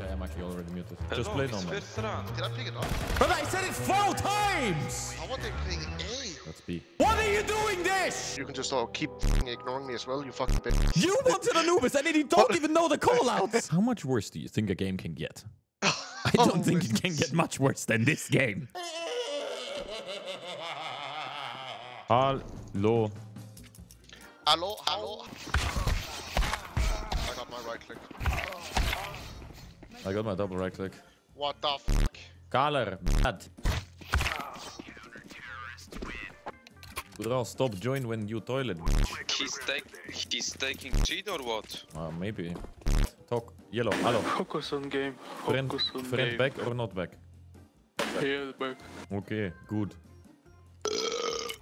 Yeah, Mikey already muted. Just play normal. First round. Did I pick it up? But I said it 4 times! I want them playing A. That's B. What are you doing, Dish? You can just keep ignoring me as well, you fucking bitch. You wanted Anubis and then you don't even know the callouts! How much worse do you think a game can get? I don't think it can get much worse than this game. Hallo. Hallo, hallo. I got my right click. I got my double right click. What the fuck? Kaller, bad. Bro, stop join when you toilet. He's taking cheat or what? Maybe. Talk. Yellow, hello. Focus on game. Focus on friend game. Back or not back? Yeah, back. Okay, good.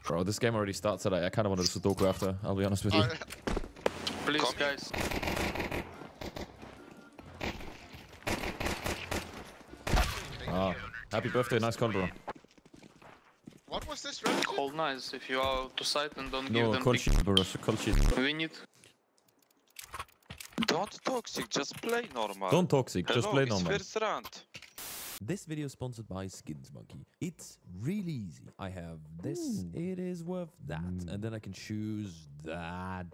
Bro, this game already starts today. I kind of wanted to Sudoku after, I'll be honest with you. Please, guys. Ah, happy birthday, nice call, bro. What was this? Call nice if you are to site and don't give them... No, call shit, bro. Call shit. We need... Don't toxic, just play normal. Don't toxic, just play normal. It's first round. This video is sponsored by Skins Monkey. It's really easy. I have this, it is worth that, and then I can choose that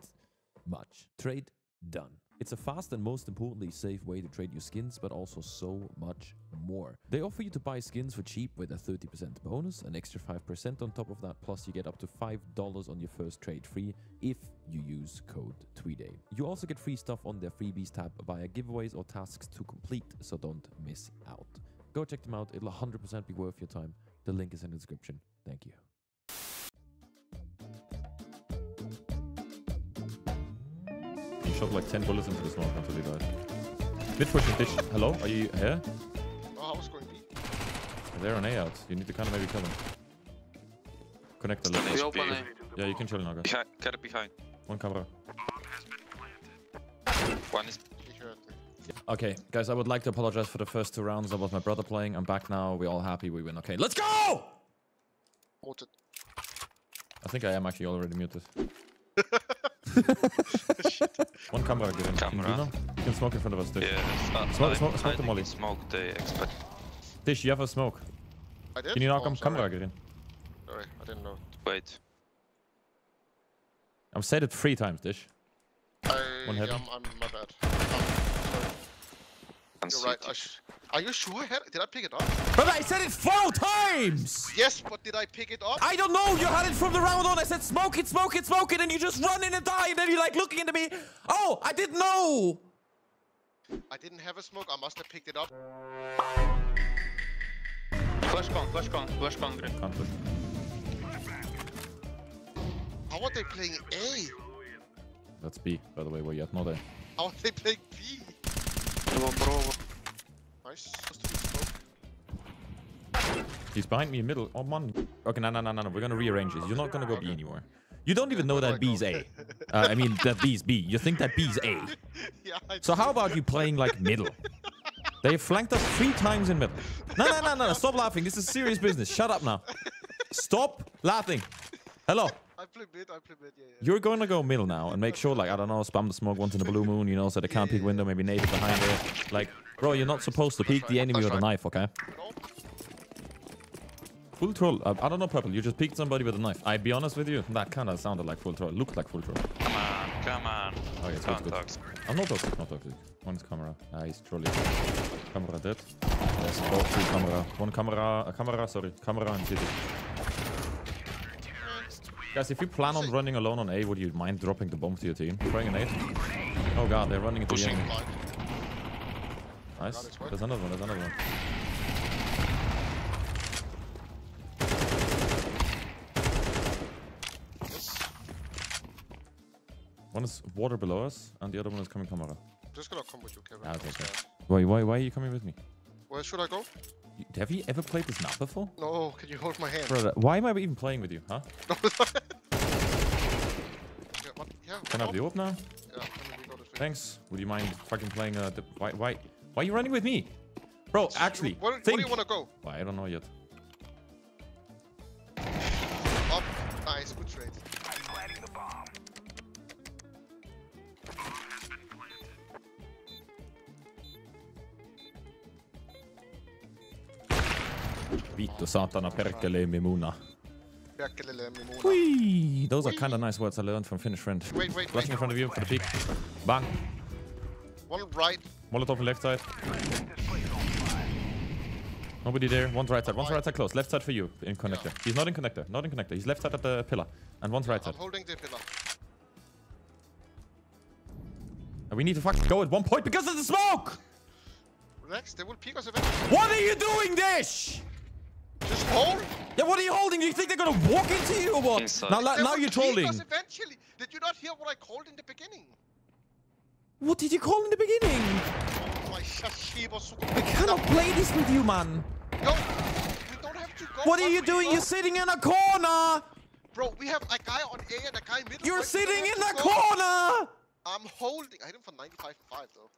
much. Trade done. It's a fast and most importantly safe way to trade your skins, but also so much more. They offer you to buy skins for cheap with a 30% bonus, an extra 5% on top of that, plus you get up to $5 on your first trade free if you use code TWEEDAY. You also get free stuff on their freebies tab via giveaways or tasks to complete, so don't miss out. Go check them out, it'll 100% be worth your time. The link is in the description. Thank you. Shot like 10 bullets into the smoke until he died. Dishwasher, Dish. Hello? Are you here? Oh, I was going B. They're on A out. You need to kind of maybe kill them. Connect the left. Yeah, you can chill now, guys. Cut it behind. One camera. One is... Okay, guys, I would like to apologize for the first 2 rounds. That was my brother playing. I'm back now. We're all happy. We win. Okay, let's go! Muted. I think I am actually already muted. One camera given. Camera. You can smoke in front of us, Dish. Yeah, smoke the molly. Smoke the expert. Dish, you have a smoke. I did? Can you now come camera given? Sorry, I didn't know. Wait. I've said it 3 times, Dish. I'm my bad. You're right. Are you sure I had it? Did I pick it up? But I said it 4 times! Yes, but did I pick it up? I don't know! You had it from the round on! I said smoke it, smoke it, smoke it! And you just run in and die! And then you're like looking into me! Oh, I didn't know! I didn't have a smoke. I must have picked it up. Flash con, Green. How are they playing A? That's B, by the way. We're yet not A. How are they playing B? Nice. He's behind me in middle. Oh man. Okay, no. We're gonna rearrange this. You're not gonna go B anymore. You don't even know that B's A. I mean that B's B. You think that B's A. Yeah, so how about you playing like middle? They flanked us 3 times in middle. No. Stop laughing. This is serious business. Shut up now. Stop laughing. Hello. I play mid, yeah. You're gonna go middle now and make sure, like, I don't know, spam the smoke once in the blue moon, you know, so they can't peek window, maybe nade it behind there. Like, bro, you're not supposed to peek the enemy with a knife, okay? Full troll. I don't know, Purple, you just peeked somebody with a knife. I'd be honest with you, that kind of sounded like full troll. Looked like full troll. Come on. Okay, it's good. I'm not toxic. One's camera. Nice, trolling. Camera dead. Yes, two camera. One camera, camera and city. Guys, if you plan on running alone on A, would you mind dropping the bomb to your team? Throwing an A. Oh god, they're running into the enemy. Nice. There's another one. One is water below us, and the other one is coming camera. I'm just gonna come with you, Kevin. Okay. Why are you coming with me? Where should I go? Have you ever played this map before? No, can you hold my hand? Brother, why am I even playing with you, huh? Can I have the orb now? Yeah, thanks. Would you mind fucking playing why are you running with me? Bro, actually, where do you want to go? Well, I don't know yet. Up. Nice, good trade. I'm planting the bomb. Vittu satana perkele mimuna. Perkele mimuna. Whee! Those are kind of nice words I learned from Finnish friend. Wait. Flashing in front of you for the peak. Bang. One right. Molotov on left side. Nobody there. One's right side. One's right side close. Left side for you in connector. Yeah. He's not in connector. Not in connector. He's left side at the pillar. And one's right side. I'm holding the pillar. And we need to fucking go at one point because of the smoke! Relax, they will peek us eventually. What are you doing, Dish? Just hold? Yeah, what are you holding? Do you think they're gonna walk into you or what? Inside. Now you're trolling. Peek us eventually. Did you not hear what I called in the beginning? What did you call in the beginning? I cannot play this with you, man. No, you don't have to go. What are you doing? You're sitting in a corner. Bro, we have a guy on A and a guy middle. You're sitting in a corner. I'm holding. I hit him for 95 and 5 though.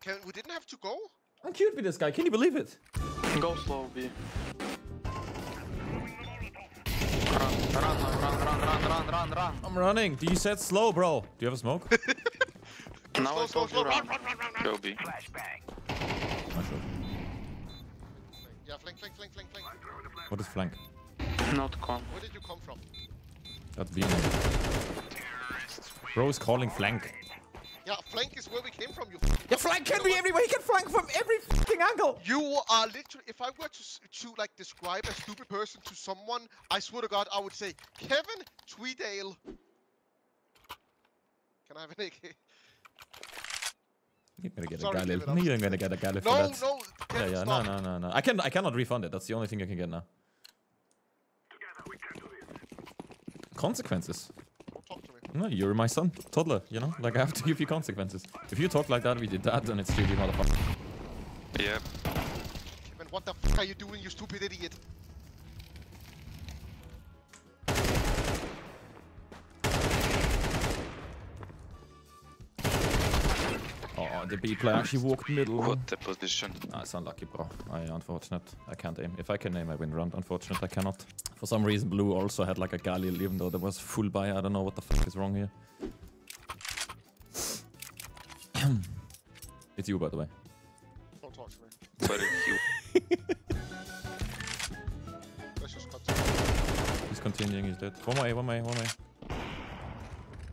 Kevin, we didn't have to go? I'm cute with this guy. Can you believe it? Go slow, B. Run. I'm running. You said slow, bro. Do you have a smoke? Now I told you run. Go, B. Yeah, flank. What is flank? Not con. Where did you come from? That's B. Bro is calling flank. Yeah, flank is where we came from. You. Yeah, flank can be everywhere. He can flank from every fucking angle. You are literally. If I were to like describe a stupid person to someone, I swear to God, I would say Kevin Tweedale. Can I have an AK? You're gonna get a galley. You're gonna get a galley. No. Kevin, stop. No. I cannot refund it. That's the only thing I can get now. Together we can do it. Consequences. No, you're my son, toddler, you know? Like, I have to give you consequences. If you talk like that, we did that, then it's really motherfucker. Yep. Kevin, what the fuck are you doing, you stupid idiot? Oh, the B player actually walked middle. What the position? Ah, it's unlucky, bro. Unfortunate. I can't aim. If I can aim, I win round. Unfortunate, I cannot. For some reason, blue also had like a Galil, even though there was full buy. I don't know what the fuck is wrong here. It's you, by the way. Don't talk to me. But it's you. Let's just continue. He's continuing. He's dead. One more A. No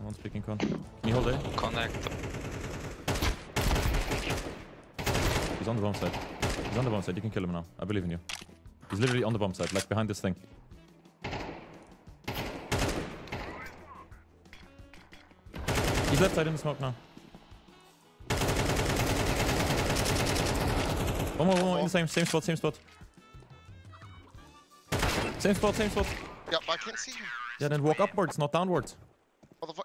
one's picking con. Can you hold A? Connect. He's on the bomb side. He's on the bomb side. You can kill him now. I believe in you. He's literally on the bomb side, like behind this thing. He's left side in the smoke now. One more in the same spot. Same spot. Yeah, but I can't see him. Yeah, then walk upwards, not downwards.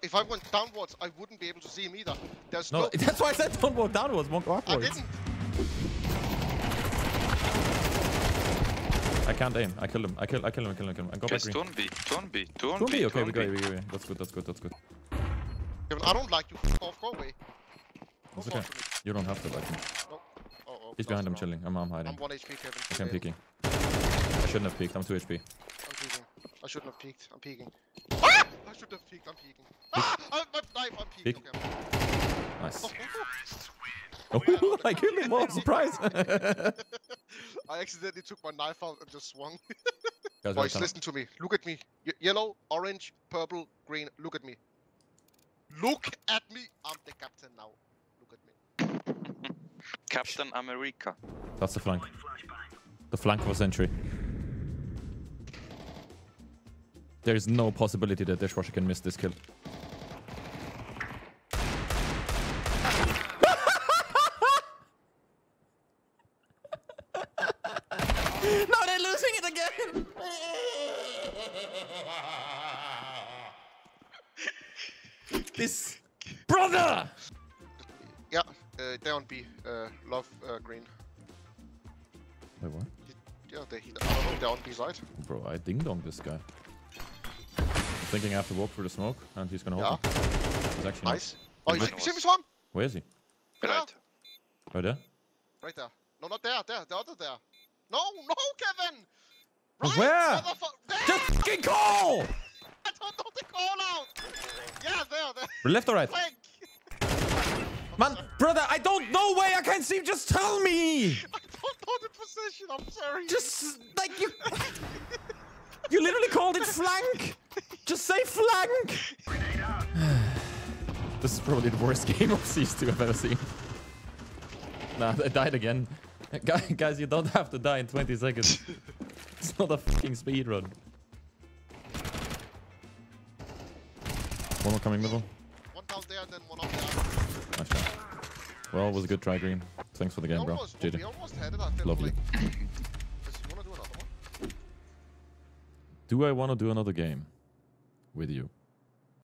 If I went downwards, I wouldn't be able to see him either. There's no. That's why I said don't walk downwards, walk upwards. I didn't. I can't aim. I kill him. I go back green. Don't be. Okay, we go. That's good. Kevin, I don't like you. Go away. It's okay. You don't have to like me. Nope. Oh, he's behind him chilling. I'm hiding. I'm 1 HP, Kevin. Okay, I'm peeking. I shouldn't have peeked. I'm 2 HP. I'm peeking. I shouldn't have peeked. I'm peeking. Ah! I should have peeked. I'm peeking. Ah! I'm peeking. Okay. Nice. Oh, I killed him. Wow, surprise. I accidentally took my knife out and just swung. Guys, boys, listen to me. Look at me. Yellow, orange, purple, green. Look at me. Look at me. I'm the captain now. Look at me. Captain America. That's the flank. The flank was entry. There is no possibility that Dishwasher can miss this kill. This brother. Yeah, down B. Love green. They what? Yeah, they heal. I don't know, down B side. Bro, I ding dong this guy. I'm thinking I have to walk through the smoke, and he's gonna hold me. He's actually nice. Oh, you see me, Swan? Where is he? Right. Right there. Right there. No, not there. There. The other there. No, Kevin. Right. Where? There. Just fucking call. I don't know the call out. Yeah, there. Left or right? Man, brother, I don't know where I can't see. Just tell me. I don't know the position, I'm sorry. Just, like, you... you literally called it flank! Just say flank! This is probably the worst game of CS2 I've ever seen. Nah, I died again. Guys, you don't have to die in 20 seconds. It's not a fucking speedrun. One more coming middle. One down there and then one up there. Nice shot. Well, it was a good try, Green. Thanks for the game, bro. GG. We almost had it, I feel. Lovely. Like... do I want to do another game with you?